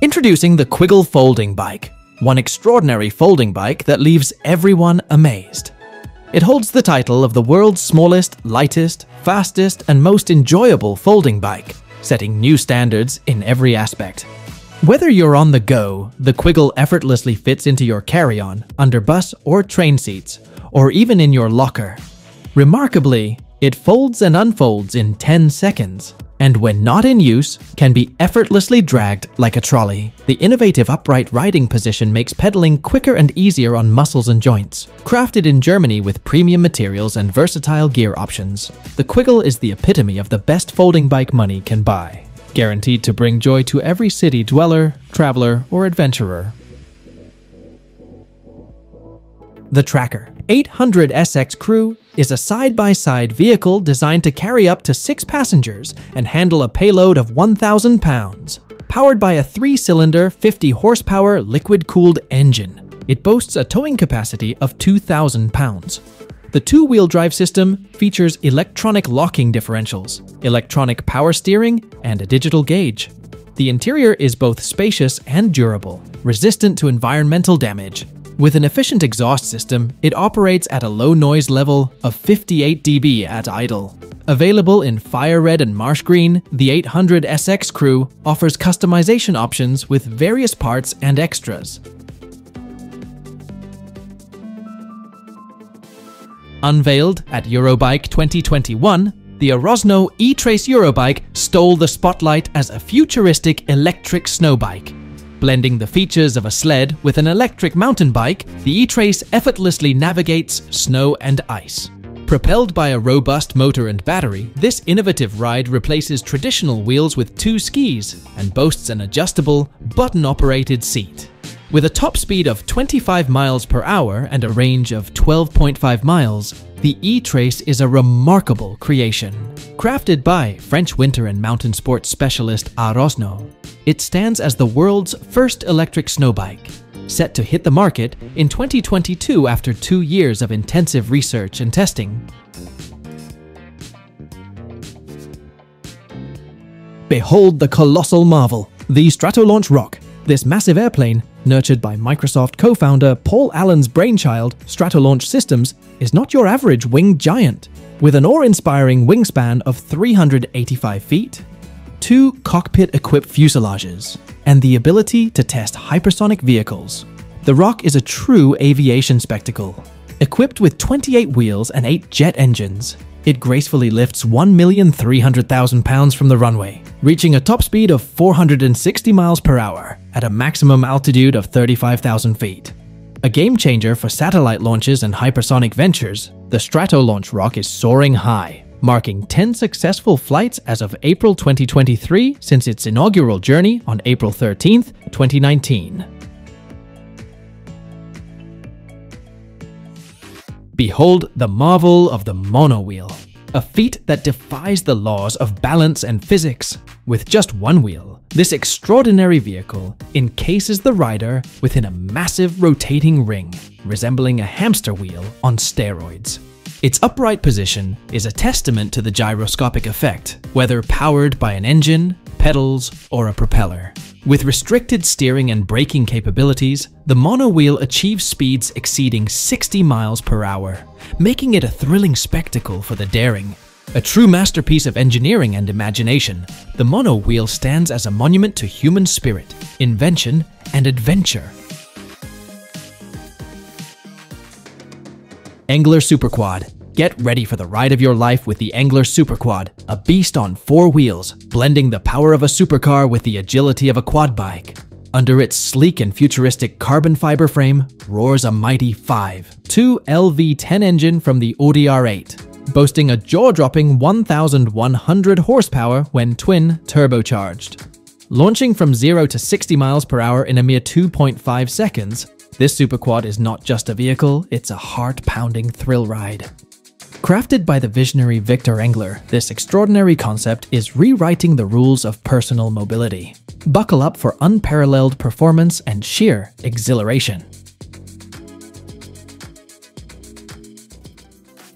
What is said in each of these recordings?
Introducing the Kwiggle folding bike, one extraordinary folding bike that leaves everyone amazed. It holds the title of the world's smallest, lightest, fastest, and most enjoyable folding bike, setting new standards in every aspect. Whether you're on the go, the Kwiggle effortlessly fits into your carry-on, under bus or train seats, or even in your locker. Remarkably, it folds and unfolds in 10 seconds, and when not in use, can be effortlessly dragged like a trolley. The innovative upright riding position makes pedaling quicker and easier on muscles and joints. Crafted in Germany with premium materials and versatile gear options, the Kwiggle is the epitome of the best folding bike money can buy. Guaranteed to bring joy to every city dweller, traveler, or adventurer. The Tracker 800SX Crew is a side-by-side vehicle designed to carry up to 6 passengers and handle a payload of 1,000 pounds. Powered by a 3-cylinder, 50-horsepower liquid-cooled engine, it boasts a towing capacity of 2,000 pounds. The two-wheel drive system features electronic locking differentials, electronic power steering, and a digital gauge. The interior is both spacious and durable, resistant to environmental damage. With an efficient exhaust system, it operates at a low noise level of 58 dB at idle. Available in fire red and marsh green, the 800SX Crew offers customization options with various parts and extras. Unveiled at Eurobike 2021, the Arosno e-Trace Eurobike stole the spotlight as a futuristic electric snowbike. Blending the features of a sled with an electric mountain bike, the e-Trace effortlessly navigates snow and ice. Propelled by a robust motor and battery, this innovative ride replaces traditional wheels with 2 skis and boasts an adjustable, button-operated seat. With a top speed of 25 miles per hour and a range of 12.5 miles, the e-Trace is a remarkable creation. Crafted by French winter and mountain sports specialist Arosno, it stands as the world's first electric snowbike, set to hit the market in 2022 after 2 years of intensive research and testing. Behold the colossal marvel, the Stratolaunch Roc. This massive airplane, nurtured by Microsoft co-founder Paul Allen's brainchild, Stratolaunch Systems, is not your average winged giant. With an awe-inspiring wingspan of 385 feet, 2 cockpit-equipped fuselages, and the ability to test hypersonic vehicles, the Roc is a true aviation spectacle. Equipped with 28 wheels and 8 jet engines, it gracefully lifts 1,300,000 pounds from the runway, reaching a top speed of 460 miles per hour at a maximum altitude of 35,000 feet. A game-changer for satellite launches and hypersonic ventures, the Stratolaunch Roc is soaring high, marking 10 successful flights as of April 2023 since its inaugural journey on April 13, 2019. Behold the marvel of the Mono Wheel, a feat that defies the laws of balance and physics. With just one wheel, this extraordinary vehicle encases the rider within a massive rotating ring, resembling a hamster wheel on steroids. Its upright position is a testament to the gyroscopic effect, whether powered by an engine, pedals, or a propeller. With restricted steering and braking capabilities, the Mono Wheel achieves speeds exceeding 60 miles per hour, making it a thrilling spectacle for the daring. A true masterpiece of engineering and imagination, the Mono Wheel stands as a monument to human spirit, invention, and adventure. Engler Superquad. Get ready for the ride of your life with the Engler Superquad, a beast on 4 wheels, blending the power of a supercar with the agility of a quad bike. Under its sleek and futuristic carbon fiber frame roars a mighty 5.2 LV10 engine from the Audi R8, boasting a jaw-dropping 1,100 horsepower when twin turbocharged. Launching from 0 to 60 miles per hour in a mere 2.5 seconds, this superquad is not just a vehicle, it's a heart-pounding thrill ride. Crafted by the visionary Victor Engler, this extraordinary concept is rewriting the rules of personal mobility. Buckle up for unparalleled performance and sheer exhilaration.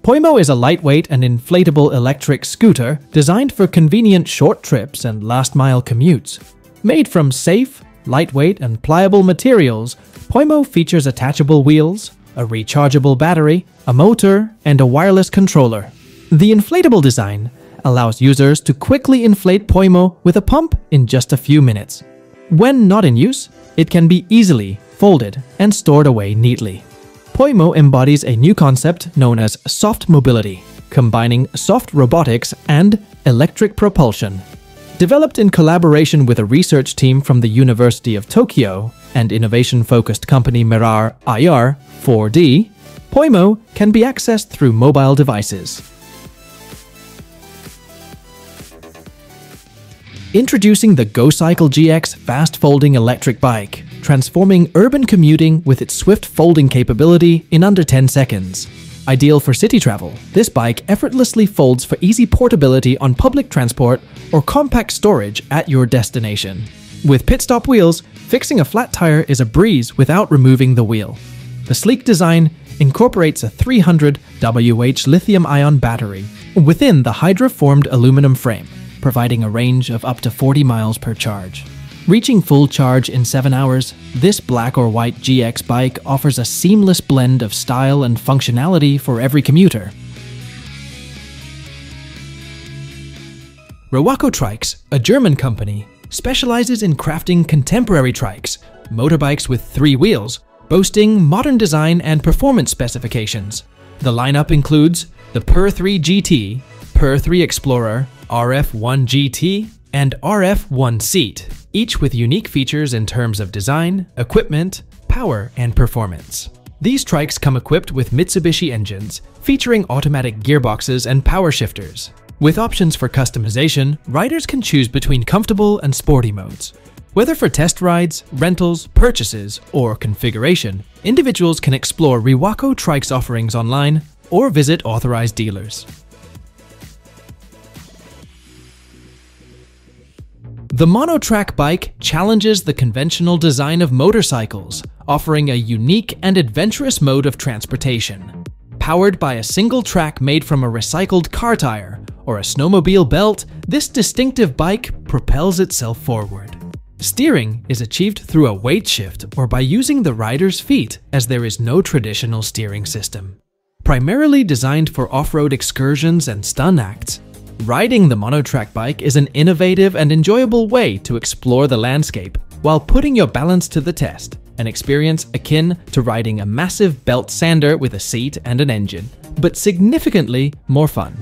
Poimo is a lightweight and inflatable electric scooter designed for convenient short trips and last-mile commutes. Made from safe, lightweight, and pliable materials, Poimo features attachable wheels, a rechargeable battery, a motor, and a wireless controller. The inflatable design allows users to quickly inflate Poimo with a pump in just a few minutes. When not in use, it can be easily folded and stored away neatly. Poimo embodies a new concept known as soft mobility, combining soft robotics and electric propulsion. Developed in collaboration with a research team from the University of Tokyo and innovation-focused company Mirar IR 4D, Poimo can be accessed through mobile devices. Introducing the GoCycle GX fast-folding electric bike, transforming urban commuting with its swift folding capability in under 10 seconds. Ideal for city travel, this bike effortlessly folds for easy portability on public transport or compact storage at your destination. With pit-stop wheels, fixing a flat tire is a breeze without removing the wheel. The sleek design incorporates a 300 Wh lithium-ion battery within the hydroformed aluminum frame, providing a range of up to 40 miles per charge. Reaching full charge in 7 hours, this black or white GX bike offers a seamless blend of style and functionality for every commuter. Rewaco Trikes, a German company, specializes in crafting contemporary trikes, motorbikes with 3 wheels, boasting modern design and performance specifications. The lineup includes the PER3 GT, PER3 Explorer, RF1 GT, and RF1 Seat, each with unique features in terms of design, equipment, power, and performance. These trikes come equipped with Mitsubishi engines, featuring automatic gearboxes and power shifters. With options for customization, riders can choose between comfortable and sporty modes. Whether for test rides, rentals, purchases, or configuration, individuals can explore Rewaco Trikes offerings online or visit authorized dealers. The Monotrack bike challenges the conventional design of motorcycles, offering a unique and adventurous mode of transportation. Powered by a single track made from a recycled car tire or a snowmobile belt, this distinctive bike propels itself forward. Steering is achieved through a weight shift or by using the rider's feet, as there is no traditional steering system. Primarily designed for off-road excursions and stunt acts, riding the Monotrack bike is an innovative and enjoyable way to explore the landscape while putting your balance to the test, an experience akin to riding a massive belt sander with a seat and an engine, but significantly more fun.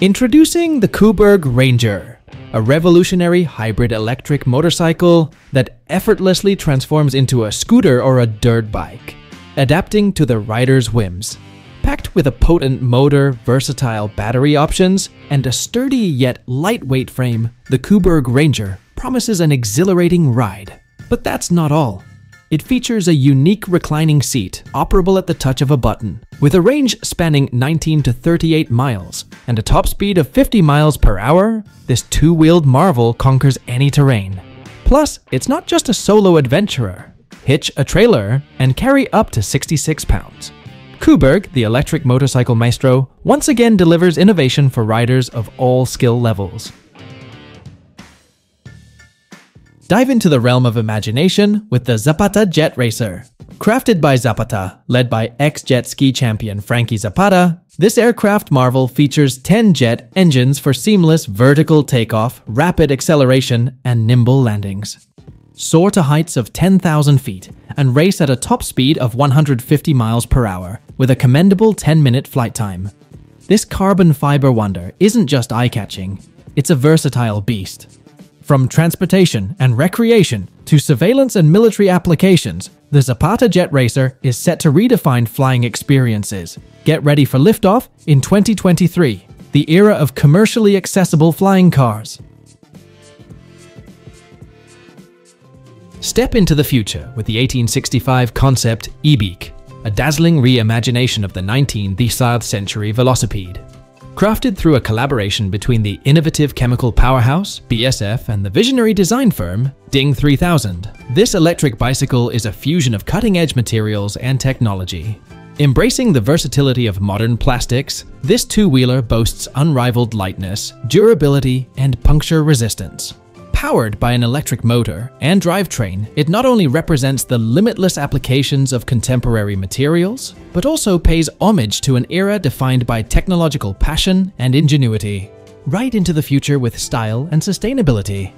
Introducing the Kuberg Ranger, a revolutionary hybrid electric motorcycle that effortlessly transforms into a scooter or a dirt bike, adapting to the rider's whims. Packed with a potent motor, versatile battery options, and a sturdy yet lightweight frame, the Kuberg Ranger promises an exhilarating ride. But that's not all. It features a unique reclining seat, operable at the touch of a button, with a range spanning 19 to 38 miles and a top speed of 50 miles per hour. This two-wheeled marvel conquers any terrain. Plus, it's not just a solo adventurer. Hitch a trailer and carry up to 66 pounds. Kuberg, the electric motorcycle maestro, once again delivers innovation for riders of all skill levels. Dive into the realm of imagination with the Zapata Jet Racer. Crafted by Zapata, led by ex-jet ski champion Frankie Zapata, this aircraft marvel features 10 jet engines for seamless vertical takeoff, rapid acceleration, and nimble landings. Soar to heights of 10,000 feet and race at a top speed of 150 miles per hour with a commendable 10-minute flight time. This carbon fiber wonder isn't just eye-catching, it's a versatile beast. From transportation and recreation to surveillance and military applications, the Zapata Jet Racer is set to redefine flying experiences. Get ready for liftoff in 2023, the era of commercially accessible flying cars. Step into the future with the 1865 concept e-Bike, a dazzling reimagination of the 19th century velocipede. Crafted through a collaboration between the innovative chemical powerhouse, BASF, and the visionary design firm, Ding 3000, this electric bicycle is a fusion of cutting-edge materials and technology. Embracing the versatility of modern plastics, this two-wheeler boasts unrivaled lightness, durability, and puncture resistance. Powered by an electric motor and drivetrain, it not only represents the limitless applications of contemporary materials, but also pays homage to an era defined by technological passion and ingenuity. Right into the future with style and sustainability.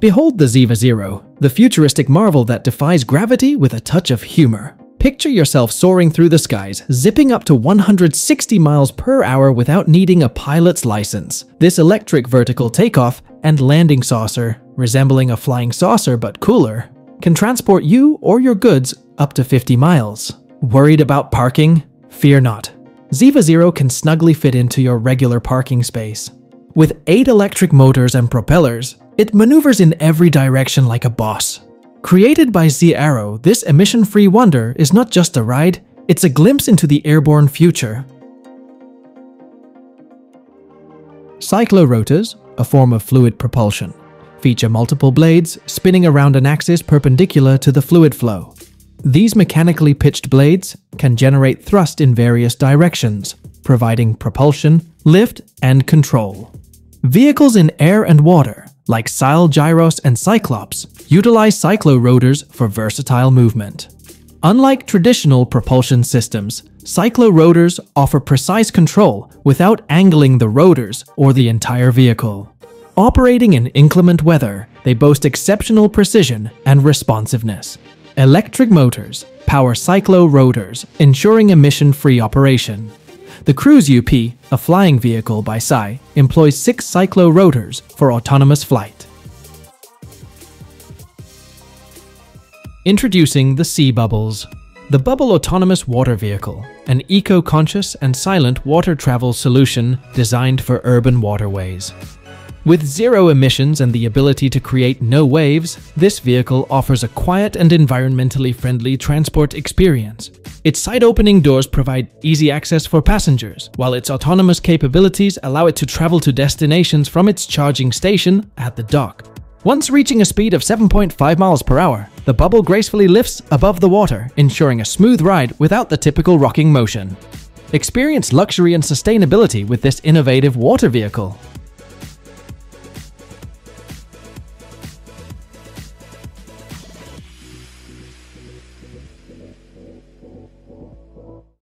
Behold the ZEVA Zero, the futuristic marvel that defies gravity with a touch of humor. Picture yourself soaring through the skies, zipping up to 160 miles per hour without needing a pilot's license. This electric vertical takeoff and landing saucer, resembling a flying saucer but cooler, can transport you or your goods up to 50 miles. Worried about parking? Fear not. ZEVA Zero can snugly fit into your regular parking space. With 8 electric motors and propellers, it maneuvers in every direction like a boss. Created by Z Arrow, this emission-free wonder is not just a ride, it's a glimpse into the airborne future. Cyclorotors, a form of fluid propulsion, feature multiple blades spinning around an axis perpendicular to the fluid flow. These mechanically pitched blades can generate thrust in various directions, providing propulsion, lift, and control. Vehicles in air and water, like Sky Gyros and Cyclops, utilize cyclorotors for versatile movement. Unlike traditional propulsion systems, cyclorotors offer precise control without angling the rotors or the entire vehicle. Operating in inclement weather, they boast exceptional precision and responsiveness. Electric motors power cyclorotors, ensuring emission-free operation. The Cruise-UP, a flying vehicle by SAI, employs 6 cyclorotors for autonomous flight. Introducing the Sea Bubbles. The Bubble Autonomous Water Vehicle, an eco-conscious and silent water travel solution designed for urban waterways. With zero emissions and the ability to create no waves, this vehicle offers a quiet and environmentally friendly transport experience. Its side-opening doors provide easy access for passengers, while its autonomous capabilities allow it to travel to destinations from its charging station at the dock. Once reaching a speed of 7.5 miles per hour, the Bubble gracefully lifts above the water, ensuring a smooth ride without the typical rocking motion. Experience luxury and sustainability with this innovative water vehicle.